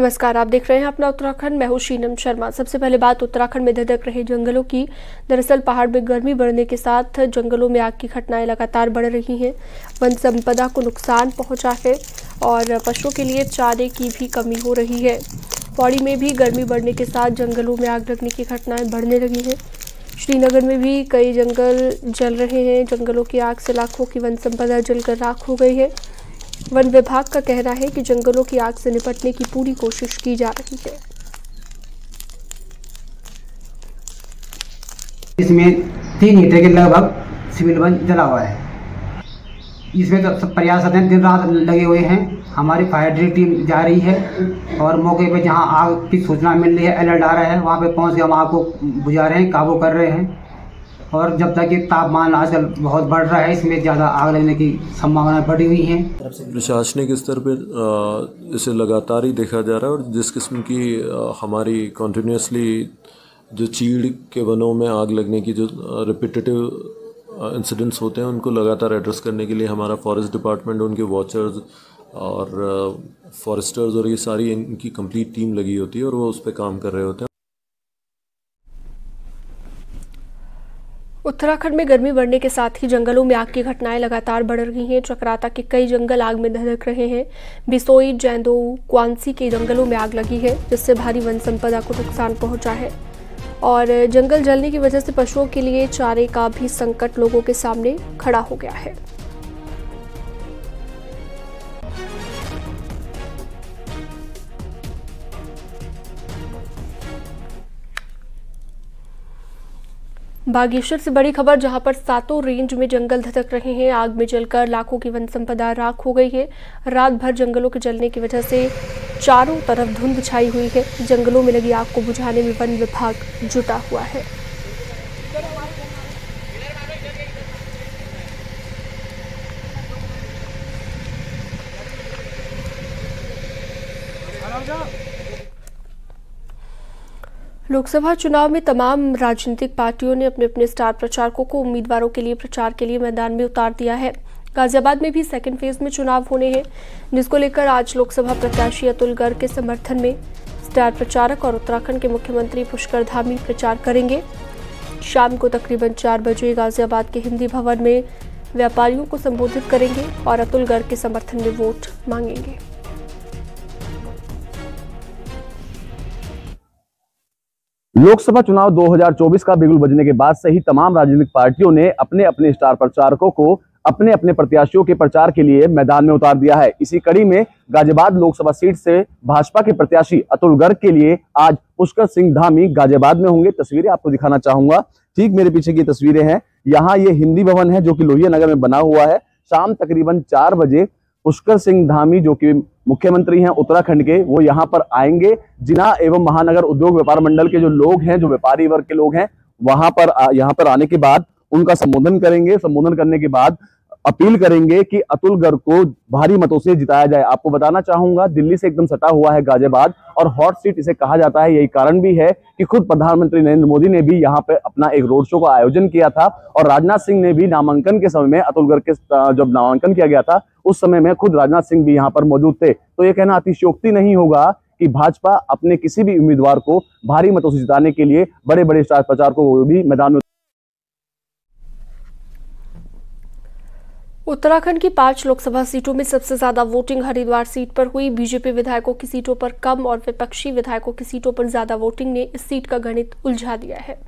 नमस्कार, आप देख रहे हैं अपना उत्तराखंड। मैं हूं शीनम शर्मा। सबसे पहले बात उत्तराखंड में धधक रहे जंगलों की। दरअसल पहाड़ में गर्मी बढ़ने के साथ जंगलों में आग की घटनाएं लगातार बढ़ रही हैं। वन संपदा को नुकसान पहुंचा है और पशुओं के लिए चारे की भी कमी हो रही है। पौड़ी में भी गर्मी बढ़ने के साथ जंगलों में आग लगने की घटनाएं बढ़ने लगी हैं। श्रीनगर में भी कई जंगल जल रहे हैं। जंगलों की आग से लाखों की वन संपदा जलकर राख हो गई है। वन विभाग का कहना है कि जंगलों की आग से निपटने की पूरी कोशिश की जा रही है। इसमें 3 मीटर के लगभग सिविल वन जला हुआ है। इसमें तो सब प्रयास दिन रात लगे हुए हैं। हमारी फायर ब्रिगेड टीम जा रही है और मौके पे जहां आग की सूचना मिल रही है, अलर्ट आ रहा है, वहां पे पहुंच के हम आग को बुझा रहे हैं, काबू कर रहे हैं। और जब तक तापमान आजकल बहुत बढ़ रहा है, इसमें ज़्यादा आग लगने की संभावना बढ़ी हुई है। प्रशासनिक स्तर पर इसे लगातार ही देखा जा रहा है और जिस किस्म की हमारी कॉन्टीन्यूसली जो चीड़ के वनों में आग लगने की जो रिपीटेटिव इंसिडेंट्स होते हैं, उनको लगातार एड्रेस करने के लिए हमारा फॉरेस्ट डिपार्टमेंट, उनके वॉचर्स और फॉरेस्टर्स और ये सारी इनकी कंप्लीट टीम लगी होती है और वो उस पर काम कर रहे होते हैं। उत्तराखंड में गर्मी बढ़ने के साथ ही जंगलों में आग की घटनाएं लगातार बढ़ रही हैं। चक्राता के कई जंगल आग में दहक रहे हैं। बिसोई, जैंदो, क्वांसी के जंगलों में आग लगी है जिससे भारी वन संपदा को नुकसान पहुंचा है और जंगल जलने की वजह से पशुओं के लिए चारे का भी संकट लोगों के सामने खड़ा हो गया है। बागेश्वर से बड़ी खबर, जहां पर सातों रेंज में जंगल धधक रहे हैं। आग में जलकर लाखों की वन संपदा राख हो गई है। रात भर जंगलों के जलने की वजह से चारों तरफ धुंध छाई हुई है। जंगलों में लगी आग को बुझाने में वन विभाग जुटा हुआ है। लोकसभा चुनाव में तमाम राजनीतिक पार्टियों ने अपने अपने स्टार प्रचारकों को उम्मीदवारों के लिए प्रचार के लिए मैदान में उतार दिया है। गाजियाबाद में भी सेकंड फेज में चुनाव होने हैं, जिसको लेकर आज लोकसभा प्रत्याशी अतुल गर्ग के समर्थन में स्टार प्रचारक और उत्तराखंड के मुख्यमंत्री पुष्कर धामी प्रचार करेंगे। शाम को तकरीबन 4 बजे गाजियाबाद के हिंदी भवन में व्यापारियों को संबोधित करेंगे और अतुल गर्ग के समर्थन में वोट मांगेंगे। लोकसभा चुनाव 2024 का बिगुल बजने के बाद से ही तमाम राजनीतिक पार्टियों ने अपने अपने स्टार प्रचारकों को अपने अपने प्रत्याशियों के प्रचार के लिए मैदान में उतार दिया है। इसी कड़ी में गाजियाबाद लोकसभा सीट से भाजपा के प्रत्याशी अतुल गर्ग के लिए आज पुष्कर सिंह धामी गाजियाबाद में होंगे। तस्वीरें आपको दिखाना चाहूंगा। ठीक मेरे पीछे की तस्वीरें हैं। यहाँ ये हिंदी भवन है जो कि लोहिया नगर में बना हुआ है। शाम तकरीबन 4 बजे पुष्कर सिंह धामी जो कि मुख्यमंत्री हैं उत्तराखंड के, वो यहाँ पर आएंगे। जिना एवं महानगर उद्योग व्यापार मंडल के जो लोग हैं, जो व्यापारी वर्ग के लोग हैं, वहां पर यहाँ पर आने के बाद उनका संबोधन करेंगे। संबोधन करने के बाद अपील करेंगे कि अतुल गर्ग को भारी मतों से जिताया जाए। आपको बताना चाहूंगा, दिल्ली से एकदम सटा हुआ है गाजियाबाद और हॉट सीट इसे कहा जाता है। यही कारण भी है कि खुद प्रधानमंत्री नरेंद्र मोदी ने भी यहाँ पे अपना एक रोड शो का आयोजन किया था और राजनाथ सिंह ने भी नामांकन के समय में, अतुल गर्ग के जब नामांकन किया गया था उस समय में खुद राजनाथ सिंह भी यहाँ पर मौजूद थे। तो ये कहना अतिशयोक्ति नहीं होगा कि भाजपा अपने किसी भी उम्मीदवार को भारी मतों से जिताने के लिए बड़े बड़े स्टार प्रचारकों को भी मैदान में। उत्तराखंड की 5 लोकसभा सीटों में सबसे ज्यादा वोटिंग हरिद्वार सीट पर हुई। बीजेपी विधायकों की सीटों पर कम और विपक्षी विधायकों की सीटों पर ज्यादा वोटिंग ने इस सीट का गणित उलझा दिया है।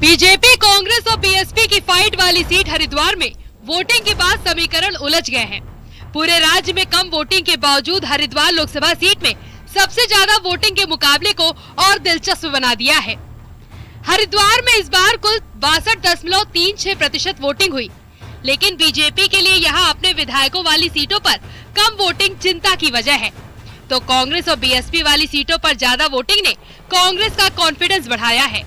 बीजेपी, कांग्रेस और बीएसपी की फाइट वाली सीट हरिद्वार में वोटिंग के बाद समीकरण उलझ गए हैं। पूरे राज्य में कम वोटिंग के बावजूद हरिद्वार लोकसभा सीट में सबसे ज्यादा वोटिंग के मुकाबले को और दिलचस्प बना दिया है। हरिद्वार में इस बार कुल 62.36% वोटिंग हुई, लेकिन बीजेपी के लिए यहाँ अपने विधायकों वाली सीटों पर कम वोटिंग चिंता की वजह है, तो कांग्रेस और बीएसपी वाली सीटों पर ज्यादा वोटिंग ने कांग्रेस का कॉन्फिडेंस बढ़ाया है।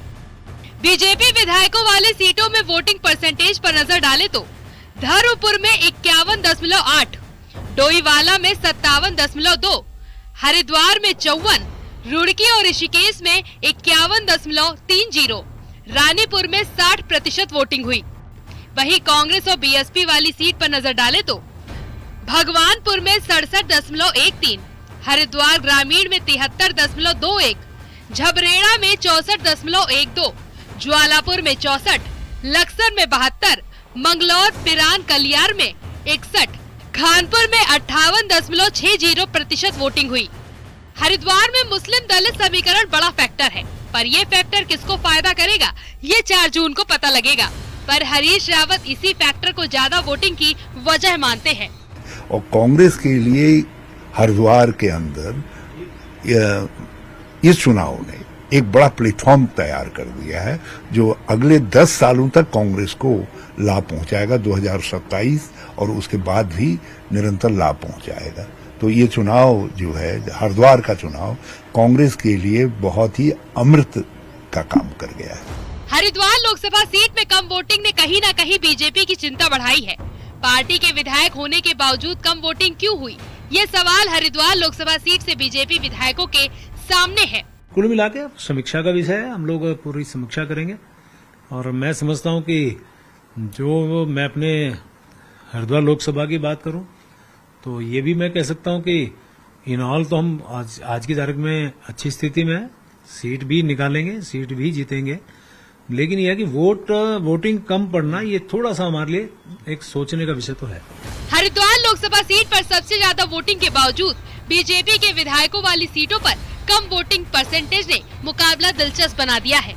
बीजेपी विधायकों वाली सीटों में वोटिंग परसेंटेज पर नजर डाले तो धर्मपुर में 51.8, डोईवाला में 57.2, हरिद्वार में 54, रुड़की और ऋषिकेश में 51.30, रानीपुर में 60% वोटिंग हुई। वहीं कांग्रेस और बीएसपी वाली सीट पर नजर डाले तो भगवानपुर में 67.13, हरिद्वार ग्रामीण में 73.21, झबरेड़ा में 64.12, ज्वालापुर में 64, लक्सर में 72, मंगलौर पिरान कलियार में 61, खानपुर में 58.60% वोटिंग हुई। हरिद्वार में मुस्लिम दलित समीकरण बड़ा फैक्टर है, पर ये फैक्टर किसको फायदा करेगा ये 4 जून को पता लगेगा। पर हरीश रावत इसी फैक्टर को ज्यादा वोटिंग की वजह मानते हैं और कांग्रेस के लिए हरिद्वार के अंदर इस चुनाव ने एक बड़ा प्लेटफॉर्म तैयार कर दिया है जो अगले 10 सालों तक कांग्रेस को लाभ पहुंचाएगा, 2027 और उसके बाद भी निरंतर लाभ पहुंचाएगा। तो ये चुनाव जो है, हरिद्वार का चुनाव, कांग्रेस के लिए बहुत ही अमृत का काम कर गया है। हरिद्वार लोकसभा सीट में कम वोटिंग ने कहीं ना कहीं बीजेपी की चिंता बढ़ाई है। पार्टी के विधायक होने के बावजूद कम वोटिंग क्यों हुई, ये सवाल हरिद्वार लोकसभा सीट से बीजेपी विधायकों के सामने है। कुल मिला के समीक्षा का विषय है, हम लोग पूरी समीक्षा करेंगे और मैं समझता हूं कि जो मैं अपने हरिद्वार लोकसभा की बात करूं तो ये भी मैं कह सकता हूं कि इन ऑल तो हम आज की तारीख में अच्छी स्थिति में है, सीट भी निकालेंगे, सीट भी जीतेंगे, लेकिन यह कि वोटिंग कम पड़ना ये थोड़ा सा हमारे लिए एक सोचने का विषय तो है। हरिद्वार लोकसभा सीट पर सबसे ज्यादा वोटिंग के बावजूद बीजेपी के विधायकों वाली सीटों पर कम वोटिंग परसेंटेज ने मुकाबला दिलचस्प बना दिया है।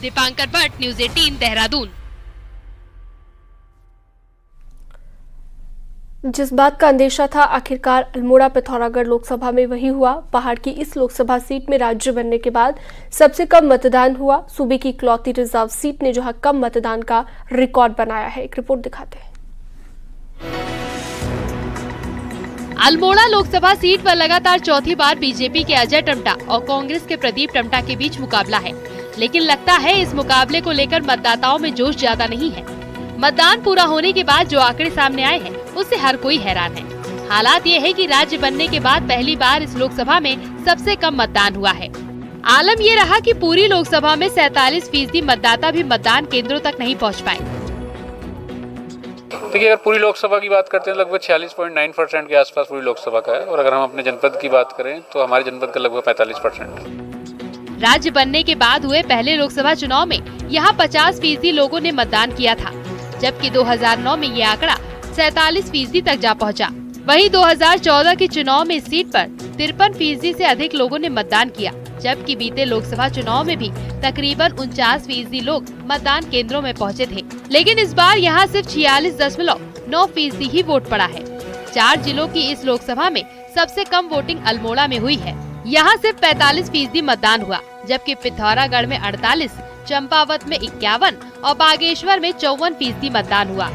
दीपांकर भट्ट, न्यूज़ 18 देहरादून। जिस बात का अंदेशा था आखिरकार अल्मोड़ा पिथौरागढ़ लोकसभा में वही हुआ। पहाड़ की इस लोकसभा सीट में राज्य बनने के बाद सबसे कम मतदान हुआ। सूबे की इकलौती रिजर्व सीट ने जहां कम मतदान का रिकॉर्ड बनाया है। एक रिपोर्ट दिखाते हैं। अल्मोड़ा लोकसभा सीट पर लगातार चौथी बार बीजेपी के अजय टमटा और कांग्रेस के प्रदीप टमटा के बीच मुकाबला है, लेकिन लगता है इस मुकाबले को लेकर मतदाताओं में जोश ज्यादा नहीं है। मतदान पूरा होने के बाद जो आंकड़े सामने आए हैं उससे हर कोई हैरान है। हालात ये है कि राज्य बनने के बाद पहली बार इस लोकसभा में सबसे कम मतदान हुआ है। आलम ये रहा कि पूरी लोकसभा में 47% मतदाता भी मतदान केंद्रों तक नहीं पहुँच पाए। देखिए, अगर पूरी लोकसभा की बात करते हैं लगभग 46.9% के आसपास पूरी लोकसभा का है और अगर हम अपने जनपद की बात करें तो हमारे जनपद का लगभग 45%। राज्य बनने के बाद हुए पहले लोकसभा चुनाव में यहाँ 50% लोगों ने मतदान किया था, जबकि 2009 में ये आंकड़ा 47% तक जा पहुँचा। वहीं 2014 के चुनाव में इस सीट पर 53% से अधिक लोगों ने मतदान किया, जबकि बीते लोकसभा चुनाव में भी तकरीबन 49% लोग मतदान केंद्रों में पहुंचे थे, लेकिन इस बार यहां सिर्फ 46.9% ही वोट पड़ा है। 4 जिलों की इस लोकसभा में सबसे कम वोटिंग अल्मोड़ा में हुई है। यहां सिर्फ 45% मतदान हुआ, जबकि पिथौरागढ़ में 48, चंपावत में 51 और बागेश्वर में 54% मतदान हुआ।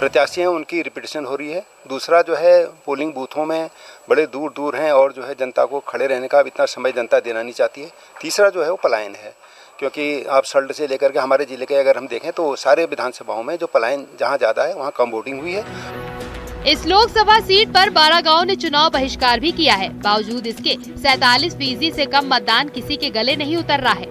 प्रत्याशी हैं उनकी रिपीटेशन हो रही है। दूसरा जो है, पोलिंग बूथों में बड़े दूर दूर हैं और जो है जनता को खड़े रहने का इतना समय जनता देना नहीं चाहती है। तीसरा जो है वो पलायन है, क्योंकि आप सल्ट से लेकर के हमारे जिले के अगर हम देखें तो सारे विधानसभाओं में जो पलायन जहां ज़्यादा है वहां कम वोटिंग हुई है। इस लोकसभा सीट पर 12 गाँव ने चुनाव बहिष्कार भी किया है, बावजूद इसके 47% से कम मतदान किसी के गले नहीं उतर रहा है।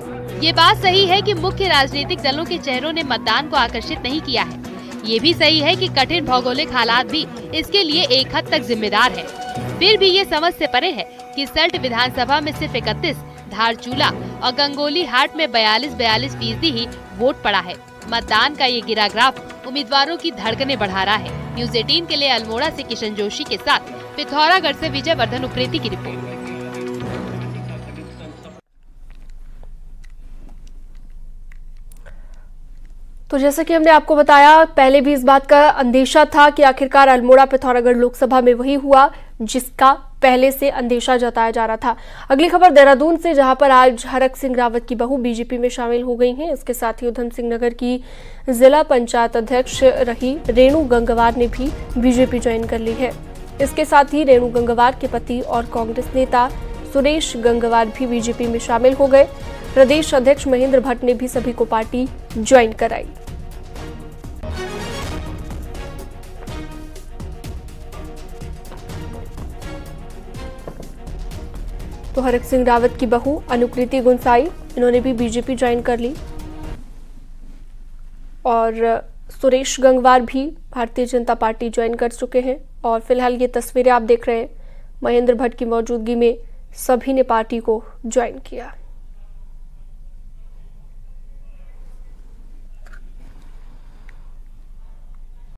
ये बात सही है कि मुख्य राजनीतिक दलों के चेहरों ने मतदान को आकर्षित नहीं किया है। ये भी सही है कि कठिन भौगोलिक हालात भी इसके लिए एक हद तक जिम्मेदार है। फिर भी ये समझ से परे है कि सल्ट विधानसभा में सिर्फ 31, धारचूला और गंगोली हाट में 42-42% ही वोट पड़ा है। मतदान का ये गिरा ग्राफ उम्मीदवारों की धड़कने बढ़ा रहा है। न्यूज़ 18 के लिए अल्मोड़ा से किशन जोशी के साथ पिथौरागढ़ से विजयवर्धन उप्रेती की रिपोर्ट। तो जैसा कि हमने आपको बताया, पहले भी इस बात का अंदेशा था कि आखिरकार अल्मोड़ा पिथौरागढ़ लोकसभा में वही हुआ जिसका पहले से अंदेशा जताया जा रहा था। अगली खबर देहरादून से, जहां पर आज हरक सिंह रावत की बहू बीजेपी में शामिल हो गई हैं। इसके साथ ही उधम सिंह नगर की जिला पंचायत अध्यक्ष रही रेणु गंगवार ने भी बीजेपी ज्वाइन कर ली है। इसके साथ ही रेणु गंगवार के पति और कांग्रेस नेता सुरेश गंगवार भी बीजेपी में शामिल हो गए। प्रदेश अध्यक्ष महेंद्र भट्ट ने भी सभी को पार्टी ज्वाइन कराई। तो हरक सिंह रावत की बहू अनुकृति गुंसाई, इन्होंने भी बीजेपी ज्वाइन कर ली और सुरेश गंगवार भी भारतीय जनता पार्टी ज्वाइन कर चुके हैं। और फिलहाल ये तस्वीरें आप देख रहे हैं, महेंद्र भट्ट की मौजूदगी में सभी ने पार्टी को ज्वाइन किया।